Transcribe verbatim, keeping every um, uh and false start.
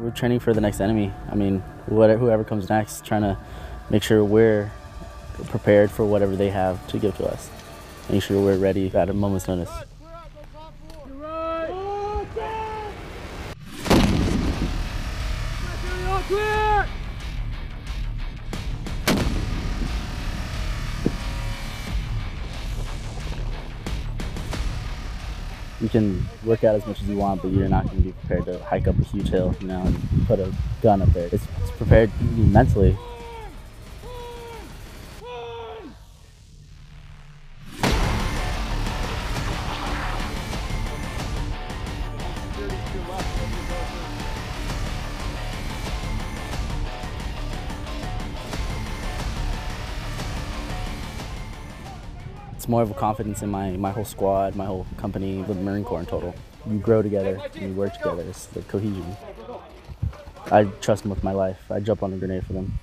we're training for the next enemy. I mean, whatever, whoever comes next, trying to make sure we're prepared for whatever they have to give to us. Make sure we're ready at a moment's notice. Clear! You can work out as much as you want, but you're not going to be prepared to hike up a huge hill, you know, and put a gun up there. It's, it's prepared mentally. It's more of a confidence in my, my whole squad, my whole company, the Marine Corps in total. You grow together and you work together. It's the cohesion. I trust them with my life. I jump on a grenade for them.